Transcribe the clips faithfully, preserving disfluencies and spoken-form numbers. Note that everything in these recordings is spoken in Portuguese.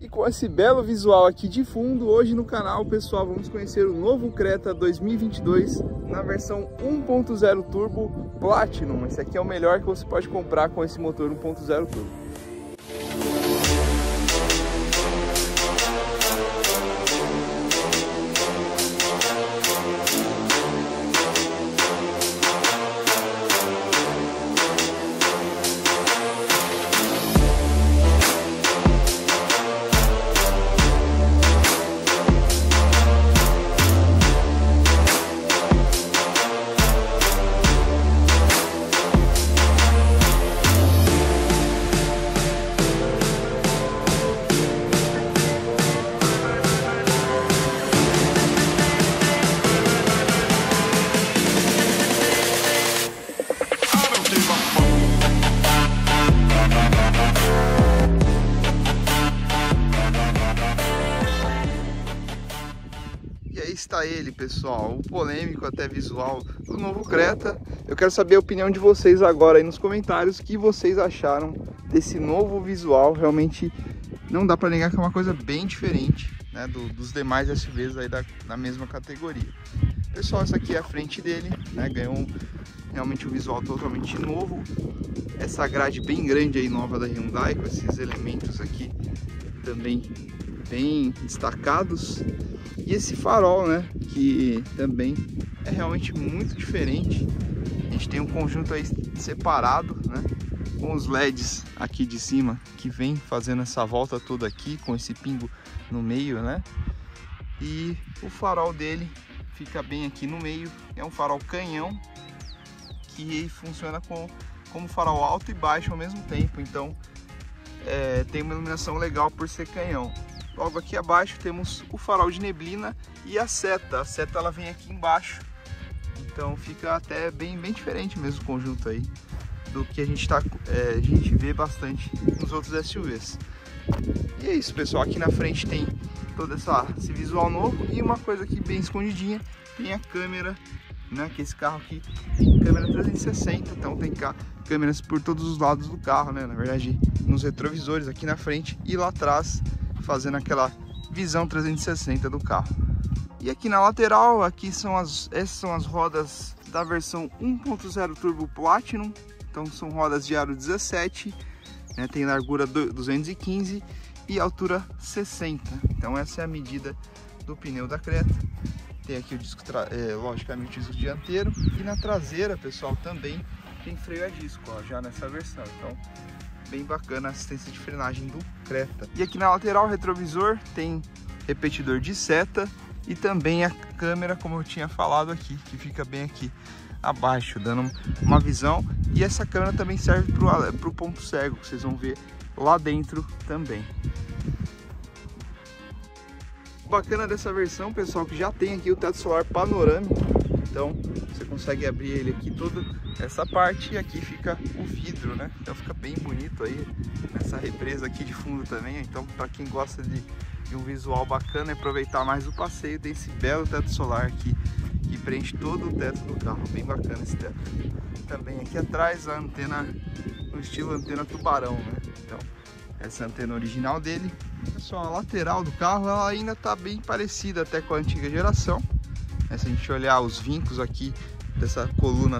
E com esse belo visual aqui de fundo, hoje no canal, pessoal, vamos conhecer o novo Creta dois mil e vinte e dois na versão um ponto zero Turbo Platinum. Esse aqui é o melhor que você pode comprar com esse motor um ponto zero Turbo. Está ele, pessoal, o polêmico até visual do novo Creta. Eu quero saber a opinião de vocês agora aí nos comentários, o que vocês acharam desse novo visual. Realmente não dá para negar que é uma coisa bem diferente, né, do, dos demais S U Vs aí da, da mesma categoria. Pessoal, essa aqui é a frente dele, né, ganhou um, realmente um visual totalmente novo. Essa grade bem grande aí nova da Hyundai, com esses elementos aqui também bem destacados. E esse farol, né, que também é realmente muito diferente. A gente tem um conjunto aí separado, né, com os L E Ds aqui de cima que vem fazendo essa volta toda aqui com esse pingo no meio, né? E o farol dele fica bem aqui no meio. É um farol canhão que funciona com, como farol alto e baixo ao mesmo tempo. Então é, tem uma iluminação legal por ser canhão. Logo aqui abaixo temos o farol de neblina e a seta. A seta ela vem aqui embaixo, então fica até bem, bem diferente mesmo o conjunto aí do que a gente, tá, é, a gente vê bastante nos outros S U Vs. E é isso, pessoal, aqui na frente tem todo essa, esse visual novo e uma coisa aqui bem escondidinha, tem a câmera, né, que esse carro aqui tem câmera trezentos e sessenta, então tem cá câmeras por todos os lados do carro, né, na verdade nos retrovisores aqui na frente e lá atrás, fazendo aquela visão trezentos e sessenta do carro. E aqui na lateral, aqui são as, essas são as rodas da versão um ponto zero Turbo Platinum, então são rodas de aro dezessete, né, tem largura duzentos e quinze e altura sessenta, então essa é a medida do pneu da Creta. Tem aqui o disco, é, logicamente o disco dianteiro, e na traseira, pessoal, também tem freio a disco, ó, já nessa versão, então bem bacana a assistência de frenagem do Creta. E aqui na lateral retrovisor tem repetidor de seta e também a câmera, como eu tinha falado aqui, que fica bem aqui abaixo, dando uma visão. E essa câmera também serve para o ponto cego, que vocês vão ver lá dentro também. O bacana dessa versão, pessoal, que já tem aqui o teto solar panorâmico, então você consegue abrir ele aqui todo, essa parte, e aqui fica o vidro, né? Então fica bem bonito aí, essa represa aqui de fundo também. Então para quem gosta de, de um visual bacana e aproveitar mais o passeio, tem esse belo teto solar aqui que preenche todo o teto do carro, bem bacana esse teto. Também aqui atrás a antena, no estilo antena tubarão, né? Então essa é a antena original dele. Pessoal, a lateral do carro ela ainda tá bem parecida até com a antiga geração. Se a gente olhar os vincos aqui dessa coluna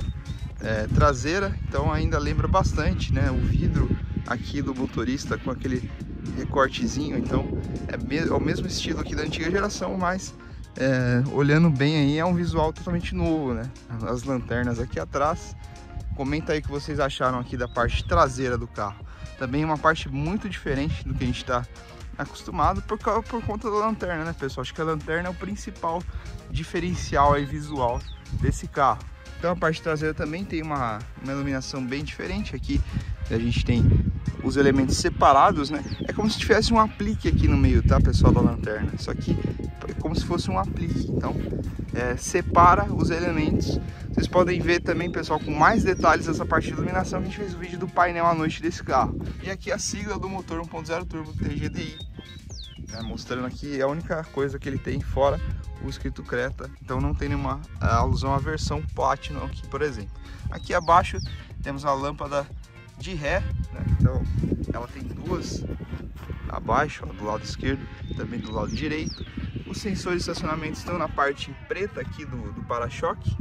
é, traseira, então ainda lembra bastante, né, o vidro aqui do motorista com aquele recortezinho. Então é, me é o mesmo estilo aqui da antiga geração, mas é, olhando bem aí é um visual totalmente novo, né? As lanternas aqui atrás. Comenta aí o que vocês acharam aqui da parte traseira do carro. Também é uma parte muito diferente do que a gente está acostumado por, por conta da lanterna, né, pessoal? Acho que a lanterna é o principal diferencial aí visual desse carro. Então a parte traseira também tem uma, uma iluminação bem diferente. Aqui a gente tem os elementos separados, né? É como se tivesse um aplique aqui no meio, tá, pessoal, da lanterna. Só que é como se fosse um aplique, então é, separa os elementos. Vocês podem ver também, pessoal, com mais detalhes essa parte de iluminação, que a gente fez o vídeo do painel à noite desse carro. E aqui a sigla do motor um ponto zero Turbo T G D I, né, mostrando aqui a única coisa que ele tem fora o escrito Creta, então não tem nenhuma alusão à versão Platinum aqui, por exemplo. Aqui abaixo temos a lâmpada de ré, né? Então ela tem duas abaixo, ó, do lado esquerdo, também do lado direito. Os sensores de estacionamento estão na parte preta aqui do, do para-choque,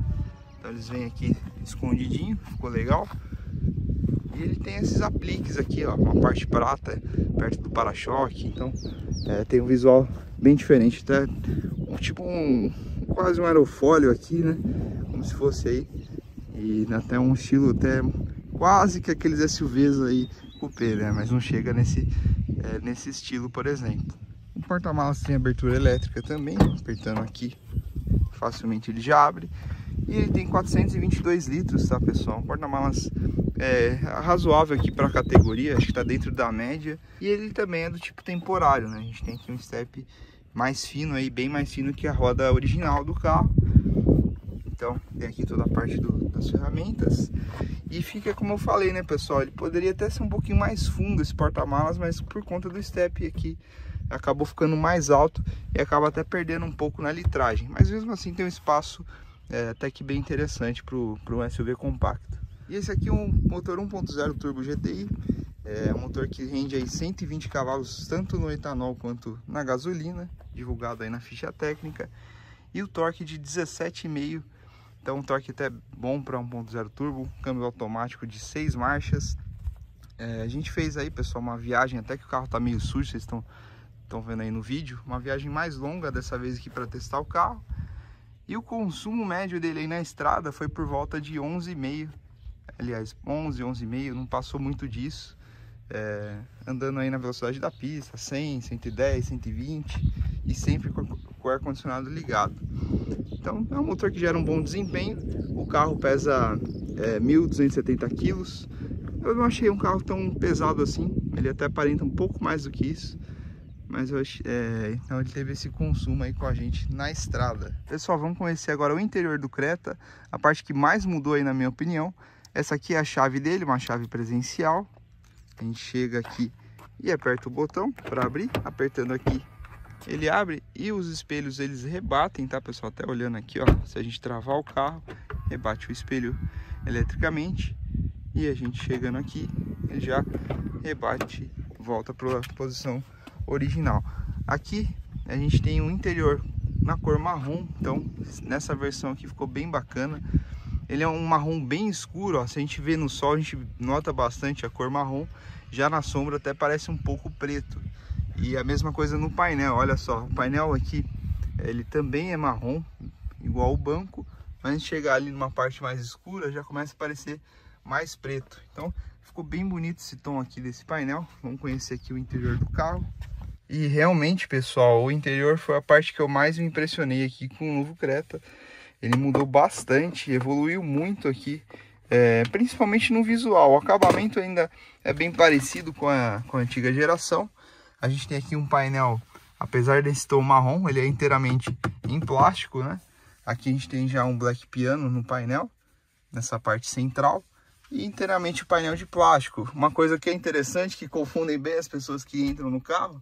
então eles vêm aqui escondidinho, ficou legal. E ele tem esses apliques aqui, ó, uma parte prata perto do para-choque, então é, tem um visual bem diferente, tá? Um, tipo um, quase um aerofólio aqui, né? Como se fosse aí, e até um estilo até quase que aqueles S U Vs aí, coupé, né? Mas não chega nesse, é, nesse estilo, por exemplo. O porta-malas tem abertura elétrica também, apertando aqui, facilmente ele já abre. E ele tem quatrocentos e vinte e dois litros, tá, pessoal? Um porta-malas é, razoável aqui para a categoria, acho que está dentro da média. E ele também é do tipo temporário, né? A gente tem aqui um step mais fino aí, bem mais fino que a roda original do carro. Então, tem aqui toda a parte do, das ferramentas. E fica como eu falei, né, pessoal? Ele poderia até ser um pouquinho mais fundo esse porta-malas, mas por conta do step aqui, acabou ficando mais alto e acaba até perdendo um pouco na litragem. Mas mesmo assim tem um espaço... É, até que bem interessante para um S U V compacto. E esse aqui é um motor um ponto zero turbo G T I, é um motor que rende aí cento e vinte cavalos tanto no etanol quanto na gasolina, divulgado aí na ficha técnica, e o torque de dezessete vírgula cinco, então um torque até bom para um ponto zero turbo, câmbio automático de seis marchas. É, a gente fez aí, pessoal, uma viagem, até que o carro está meio sujo, vocês estão estão vendo aí no vídeo, uma viagem mais longa dessa vez aqui para testar o carro. E o consumo médio dele aí na estrada foi por volta de onze vírgula cinco, aliás, onze, onze vírgula cinco, não passou muito disso, é, andando aí na velocidade da pista, cem, cento e dez, cento e vinte e sempre com, com o ar-condicionado ligado. Então é um motor que gera um bom desempenho, o carro pesa é, mil duzentos e setenta quilos, eu não achei um carro tão pesado assim, ele até aparenta um pouco mais do que isso. Mas eu achei, é, então ele teve esse consumo aí com a gente na estrada. Pessoal, vamos conhecer agora o interior do Creta. A parte que mais mudou aí, na minha opinião, essa aqui é a chave dele, uma chave presencial. A gente chega aqui e aperta o botão para abrir. Apertando aqui, ele abre, e os espelhos eles rebatem, tá, pessoal? Até olhando aqui, ó, se a gente travar o carro, rebate o espelho eletricamente. E a gente chegando aqui, ele já rebate, volta para a posição original. Aqui a gente tem um interior na cor marrom, então nessa versão aqui ficou bem bacana. Ele é um marrom bem escuro, ó, se a gente vê no sol a gente nota bastante a cor marrom, já na sombra até parece um pouco preto. E a mesma coisa no painel, olha só, o painel aqui ele também é marrom, igual o banco, mas a gente chegar ali numa parte mais escura já começa a parecer mais preto. Então ficou bem bonito esse tom aqui desse painel. Vamos conhecer aqui o interior do carro. E realmente, pessoal, o interior foi a parte que eu mais me impressionei aqui com o novo Creta. Ele mudou bastante, evoluiu muito aqui, é, principalmente no visual. O acabamento ainda é bem parecido com a, com a antiga geração. A gente tem aqui um painel, apesar desse tom marrom, ele é inteiramente em plástico, né? Aqui a gente tem já um black piano no painel, nessa parte central. E inteiramente o painel de plástico. Uma coisa que é interessante, que confundem bem as pessoas que entram no carro...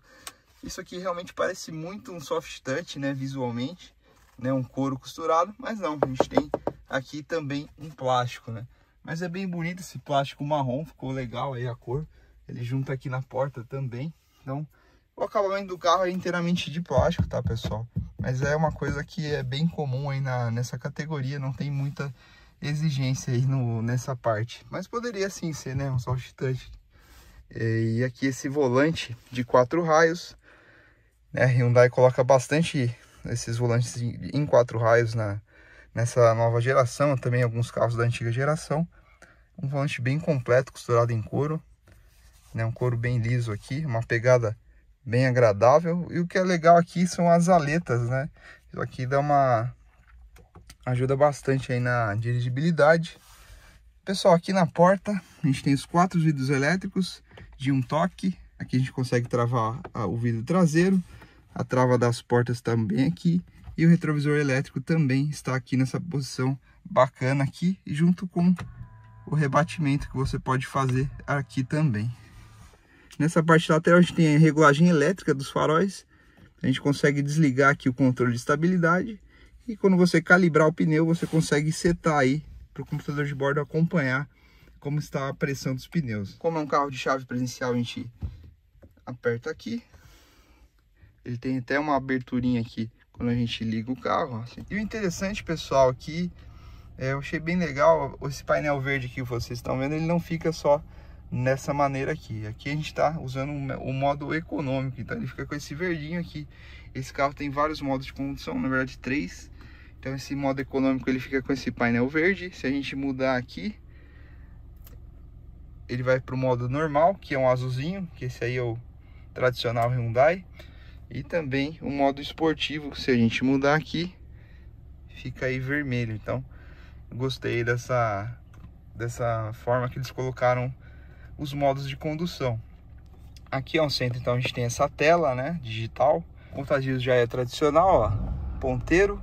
Isso aqui realmente parece muito um soft touch, né, visualmente, né, um couro costurado, mas não, a gente tem aqui também um plástico, né, mas é bem bonito esse plástico marrom, ficou legal aí a cor, ele junta aqui na porta também. Então, o acabamento do carro é inteiramente de plástico, tá, pessoal, mas é uma coisa que é bem comum aí na, nessa categoria, não tem muita exigência aí no, nessa parte, mas poderia sim ser, né, um soft touch. E aqui esse volante de quatro raios, a Hyundai coloca bastante esses volantes em quatro raios na, nessa nova geração, também alguns carros da antiga geração. Um volante bem completo, costurado em couro, né? Um couro bem liso aqui, uma pegada bem agradável. E o que é legal aqui são as aletas, né? Isso aqui dá uma ajuda bastante aí na dirigibilidade. Pessoal, aqui na porta a gente tem os quatro vidros elétricos de um toque. Aqui a gente consegue travar o vidro traseiro, a trava das portas também aqui, e o retrovisor elétrico também está aqui nessa posição bacana aqui, junto com o rebatimento que você pode fazer aqui também. Nessa parte lateral a gente tem a regulagem elétrica dos faróis, a gente consegue desligar aqui o controle de estabilidade, e quando você calibrar o pneu você consegue setar aí para o computador de bordo acompanhar como está a pressão dos pneus. Como é um carro de chave presencial, a gente aperta aqui. Ele tem até uma aberturinha aqui quando a gente liga o carro, assim. E o interessante, pessoal, aqui é, eu achei bem legal esse painel verde que vocês estão vendo. Ele não fica só nessa maneira aqui. Aqui a gente está usando o modo econômico, então ele fica com esse verdinho aqui. Esse carro tem vários modos de condução, na verdade três. Então esse modo econômico ele fica com esse painel verde. Se a gente mudar aqui, ele vai para o modo normal, que é um azulzinho, que esse aí é o tradicional Hyundai. E também o modo esportivo, se a gente mudar aqui, fica aí vermelho. Então gostei dessa, dessa forma que eles colocaram os modos de condução. Aqui ao centro, então, a gente tem essa tela, né, digital. Contagios já é tradicional, ó, ponteiro.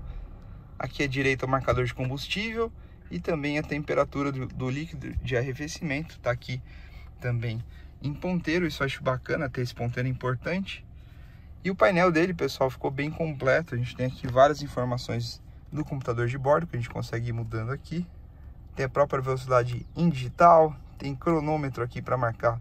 Aqui à direita o marcador de combustível e também a temperatura do, do líquido de arrefecimento. Tá aqui também em ponteiro, isso eu acho bacana, ter esse ponteiro é importante. E o painel dele, pessoal, ficou bem completo. A gente tem aqui várias informações do computador de bordo, que a gente consegue ir mudando aqui. Tem a própria velocidade em digital, tem cronômetro aqui para marcar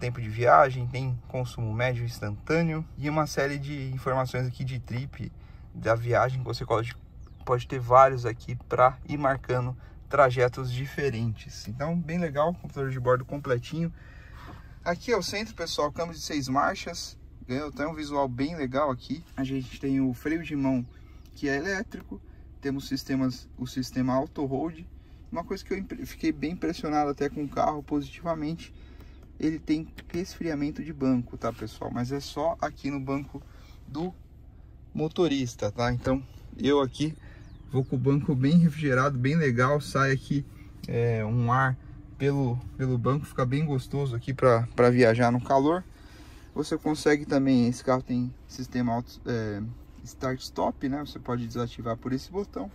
tempo de viagem, tem consumo médio instantâneo. E uma série de informações aqui de trip, da viagem, que você pode, pode ter vários aqui para ir marcando trajetos diferentes. Então, bem legal, computador de bordo completinho. Aqui é o centro, pessoal, câmbio de seis marchas. Ganhou até um visual bem legal aqui. A gente tem o freio de mão, que é elétrico. Temos sistemas, o sistema auto hold. Uma coisa que eu fiquei bem impressionado até com o carro, positivamente, ele tem resfriamento de banco, tá, pessoal? Mas é só aqui no banco do motorista, tá? Então eu aqui vou com o banco bem refrigerado, bem legal. Sai aqui é, um ar pelo, pelo banco, fica bem gostoso aqui para viajar no calor. Você consegue também, esse carro tem sistema auto, é, start stop, né? Você pode desativar por esse botão.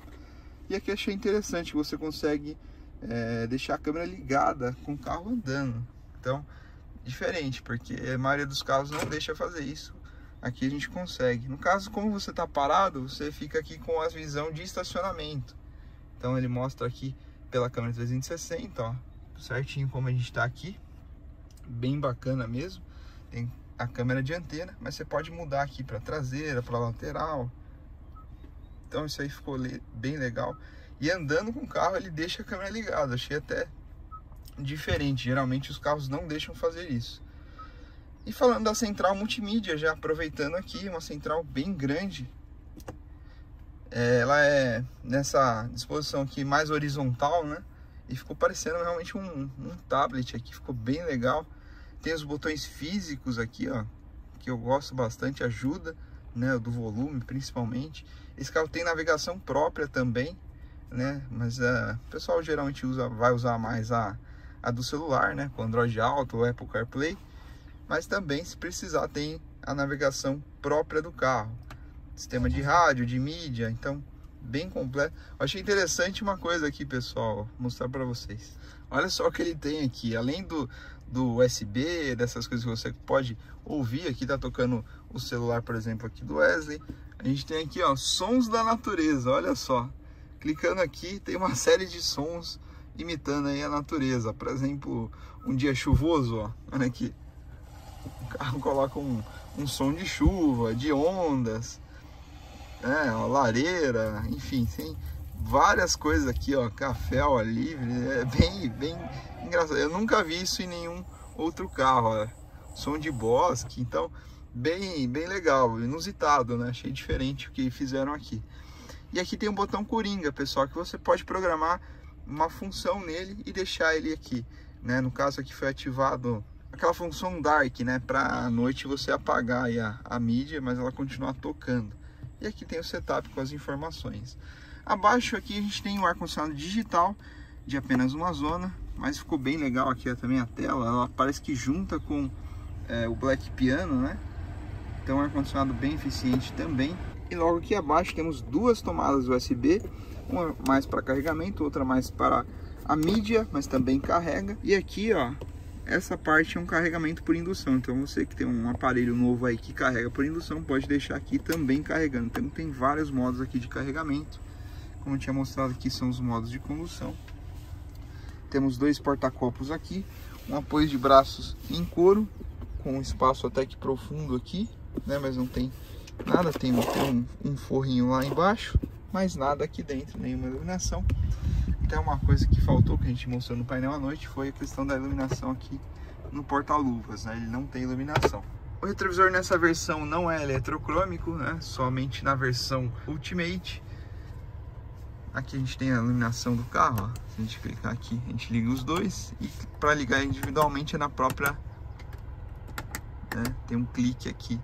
E aqui achei interessante, você consegue é, deixar a câmera ligada com o carro andando. Então, diferente, porque a maioria dos carros não deixa fazer isso. Aqui a gente consegue. No caso, como você está parado, você fica aqui com a visão de estacionamento. Então ele mostra aqui pela câmera trezentos e sessenta, ó, certinho como a gente está aqui. Bem bacana mesmo. Tem a câmera dianteira, mas você pode mudar aqui para traseira, para lateral. Então isso aí ficou bem legal. E andando com o carro ele deixa a câmera ligada. Achei até diferente. Geralmente os carros não deixam fazer isso. E falando da central multimídia, já aproveitando aqui, uma central bem grande. Ela é nessa disposição aqui mais horizontal, né? E ficou parecendo realmente um, um tablet aqui. Ficou bem legal. Tem os botões físicos aqui, ó, que eu gosto bastante, ajuda, né, do volume principalmente. Esse carro tem navegação própria também, né, mas uh, o pessoal geralmente usa, vai usar mais a, a do celular, né, com Android Auto ou Apple CarPlay. Mas também, se precisar, tem a navegação própria do carro. Sistema de rádio, de mídia, então bem completo. Eu achei interessante uma coisa aqui, pessoal, vou mostrar para vocês. Olha só o que ele tem aqui, além do... do U S B, dessas coisas que você pode ouvir. Aqui tá tocando o celular, por exemplo, aqui do Wesley. A gente tem aqui, ó, sons da natureza, olha só. Clicando aqui, tem uma série de sons imitando aí a natureza. Por exemplo, um dia chuvoso, ó, olha aqui. O carro coloca um, um som de chuva, de ondas, né, ó, lareira, enfim, tem várias coisas aqui, ó, café ao ar livre, é bem, bem engraçado. Eu nunca vi isso em nenhum outro carro, ó. Som de bosque, então bem, bem legal, inusitado, né? Achei diferente o que fizeram aqui. E aqui tem um botão coringa, pessoal, que você pode programar uma função nele e deixar ele aqui, né? No caso aqui foi ativado aquela função dark, né? Para à noite você apagar aí a, a mídia, mas ela continuar tocando. E aqui tem o setup com as informações. Abaixo aqui a gente tem o ar-condicionado digital de apenas uma zona, mas ficou bem legal aqui também a tela. Ela parece que junta com é, o Black Piano, né? Então, ar-condicionado bem eficiente também. E logo aqui abaixo temos duas tomadas U S B, uma mais para carregamento, outra mais para a mídia, mas também carrega. E aqui, ó, essa parte é um carregamento por indução. Então, você que tem um aparelho novo aí que carrega por indução, pode deixar aqui também carregando. Então, tem vários modos aqui de carregamento. Como eu tinha mostrado aqui, são os modos de condução. Temos dois porta-copos aqui, um apoio de braços em couro, com um espaço até que profundo aqui, né? Mas não tem nada, tem, tem um, um forrinho lá embaixo, mas nada aqui dentro, nenhuma iluminação. Até uma coisa que faltou, que a gente mostrou no painel à noite, foi a questão da iluminação aqui no porta-luvas, né? Ele não tem iluminação. O retrovisor nessa versão não é eletrocrômico, né? Somente na versão Ultimate. Aqui a gente tem a iluminação do carro, ó. Se a gente clicar aqui, a gente liga os dois. E para ligar individualmente é na própria... né? Tem um clique aqui.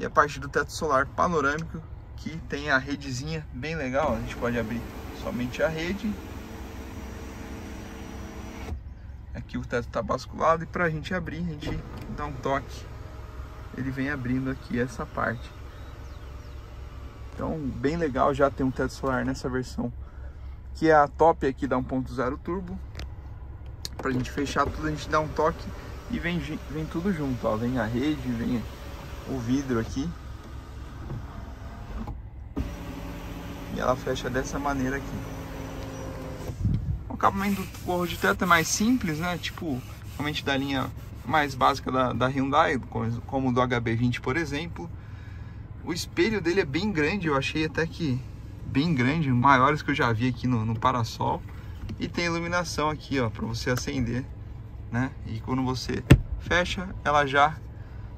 E a parte do teto solar panorâmico, que tem a redezinha bem legal. A gente pode abrir somente a rede. Aqui o teto está basculado e para a gente abrir, a gente dá um toque. Ele vem abrindo aqui essa parte. Então, bem legal, já tem um teto solar nessa versão, que é a top aqui da um ponto zero turbo. Pra gente fechar tudo, a gente dá um toque e vem, vem tudo junto, ó. Vem a rede, vem o vidro aqui. E ela fecha dessa maneira aqui. O acabamento do forro de teto é mais simples, né? Tipo, realmente da linha mais básica da, da Hyundai, como do H B vinte, por exemplo. O espelho dele é bem grande, eu achei até que bem grande, maiores que eu já vi aqui no, no parasol. E tem iluminação aqui, ó, para você acender, né? E quando você fecha, ela já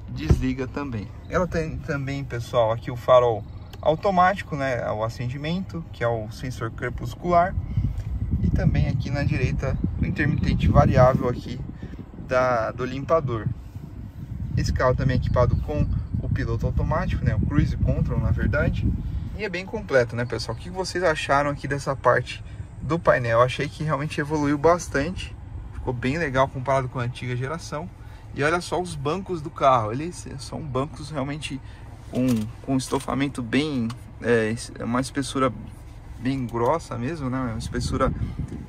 desliga também. Ela tem também, pessoal, aqui o farol automático, né? O acendimento, que é o sensor crepuscular. E também aqui na direita, o intermitente variável aqui da, do limpador. Esse carro também é equipado com piloto automático, né? O Cruise Control, na verdade. E é bem completo, né, pessoal? O que vocês acharam aqui dessa parte do painel? Eu achei que realmente evoluiu bastante. Ficou bem legal comparado com a antiga geração. E olha só os bancos do carro. Eles são bancos realmente com, com estofamento bem... É, uma espessura bem grossa mesmo, né? Uma espessura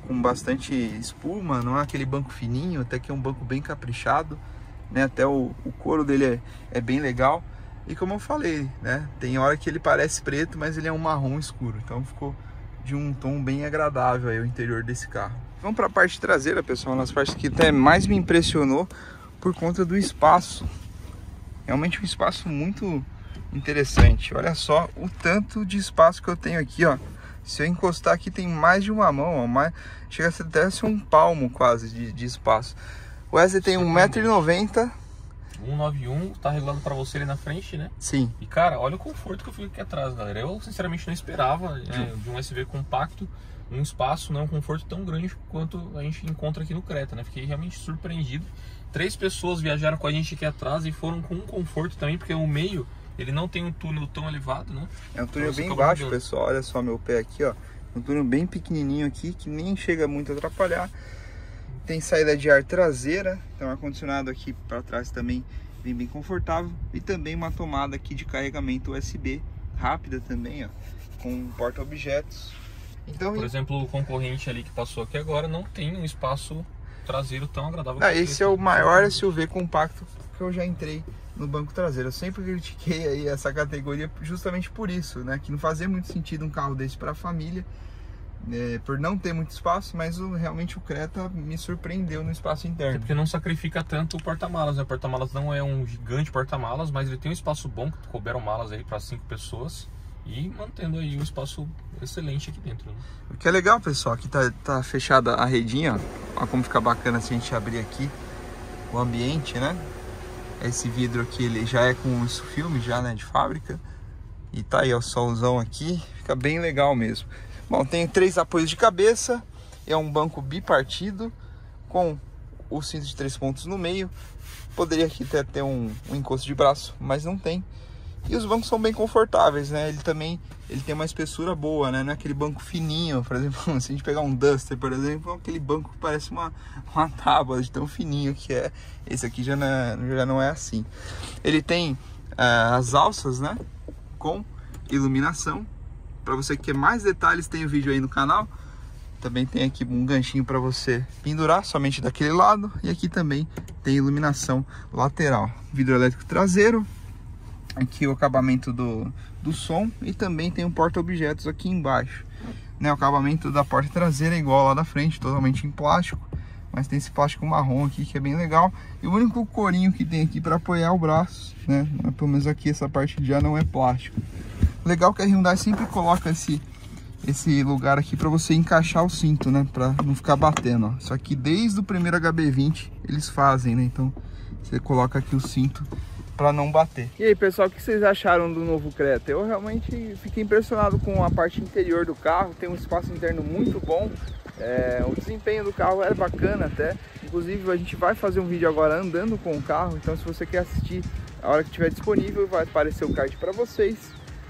com bastante espuma. Não é aquele banco fininho, até que é um banco bem caprichado, né? Até o, o couro dele é, é bem legal. E como eu falei, né? Tem hora que ele parece preto, mas ele é um marrom escuro. Então ficou de um tom bem agradável aí o interior desse carro. Vamos para a parte traseira, pessoal. Nas partes que até mais me impressionou por conta do espaço. Realmente um espaço muito interessante. Olha só o tanto de espaço que eu tenho aqui, ó. Se eu encostar aqui tem mais de uma mão, ó. Mais... Chega até a ser um palmo quase de, de espaço. O Wesley tem um metro e noventa. um nove um, tá regulado pra você ali na frente, né? Sim. E cara, olha o conforto que eu fico aqui atrás, galera. Eu sinceramente não esperava é, de um S U V compacto, um espaço, né, um conforto tão grande quanto a gente encontra aqui no Creta, né? Fiquei realmente surpreendido. Três pessoas viajaram com a gente aqui atrás e foram com um conforto também, porque o meio, ele não tem um túnel tão elevado, né? É um túnel então, bem baixo, mudando. Pessoal, olha só meu pé aqui, ó. Um túnel bem pequenininho aqui, que nem chega muito a atrapalhar. Tem saída de ar traseira, então ar-condicionado aqui para trás também vem bem confortável. E também uma tomada aqui de carregamento U S B, rápida também, ó, com porta-objetos. Então, por exemplo, o concorrente ali que passou aqui agora não tem um espaço traseiro tão agradável. Ah, esse é o maior S U V compacto que eu já entrei no banco traseiro. Eu sempre critiquei aí essa categoria justamente por isso, né? Que não fazia muito sentido um carro desse para a família. É, por não ter muito espaço, mas o, realmente o Creta me surpreendeu no espaço interno. É porque não sacrifica tanto o porta-malas, né? O porta-malas não é um gigante porta-malas, mas ele tem um espaço bom, que couberam malas aí para cinco pessoas e mantendo aí um espaço excelente aqui dentro, né? O que é legal, pessoal, aqui tá, tá fechada a redinha, ó. Olha como fica bacana se a gente abrir aqui o ambiente, né? Esse vidro aqui, ele já é com esse filme já, né, de fábrica. E tá aí, ó, o solzão aqui, fica bem legal mesmo. Bom, tem três apoios de cabeça, é um banco bipartido com o cinto de três pontos no meio. Poderia aqui até ter um, um encosto de braço, mas não tem. E os bancos são bem confortáveis, né? Ele também ele tem uma espessura boa, né? Não é aquele banco fininho, por exemplo, se a gente pegar um Duster, por exemplo, aquele banco que parece uma, uma tábua de tão fininho que é. Esse aqui já não é, já não é assim. Ele tem uh, as alças, né? Com iluminação. Para você que quer mais detalhes, tem o vídeo aí no canal. Também tem aqui um ganchinho para você pendurar somente daquele lado. E aqui também tem iluminação lateral. Vidro elétrico traseiro. Aqui o acabamento do, do som. E também tem um porta-objetos aqui embaixo, né? O acabamento da porta traseira é igual lá da frente, totalmente em plástico. mas tem esse plástico marrom aqui que é bem legal. E o único corinho que tem aqui para apoiar o braço, né? Pelo menos aqui essa parte já não é plástico. Legal que a Hyundai sempre coloca esse, esse lugar aqui para você encaixar o cinto, né? Para não ficar batendo, ó. Só que desde o primeiro H B vinte eles fazem, né? Então você coloca aqui o cinto para não bater. E aí, pessoal, o que vocês acharam do novo Creta? Eu realmente fiquei impressionado com a parte interior do carro. Tem um espaço interno muito bom. É, o desempenho do carro é bacana até. Inclusive, a gente vai fazer um vídeo agora andando com o carro. Então, se você quer assistir a hora que estiver disponível, vai aparecer o card para vocês,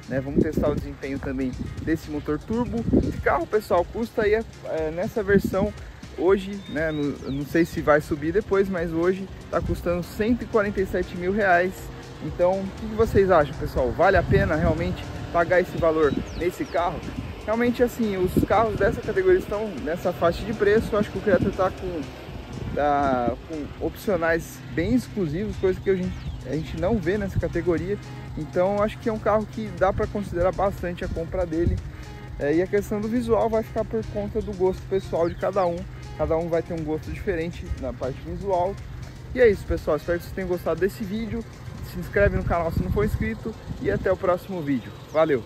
né? Vamos testar o desempenho também desse motor turbo. Esse carro, pessoal, custa aí é, nessa versão hoje, né? No, não sei se vai subir depois, mas hoje está custando cento e quarenta e sete mil reais. Então, o que vocês acham, pessoal? Vale a pena realmente pagar esse valor nesse carro? Realmente, assim, os carros dessa categoria estão nessa faixa de preço. Eu acho que o Creta está com, tá, com opcionais bem exclusivos, coisa que a gente, a gente não vê nessa categoria. Então, eu acho que é um carro que dá para considerar bastante a compra dele. É, e a questão do visual vai ficar por conta do gosto pessoal de cada um. Cada um vai ter um gosto diferente na parte visual. E é isso, pessoal. Espero que vocês tenham gostado desse vídeo. Se inscreve no canal se não for inscrito. E até o próximo vídeo. Valeu!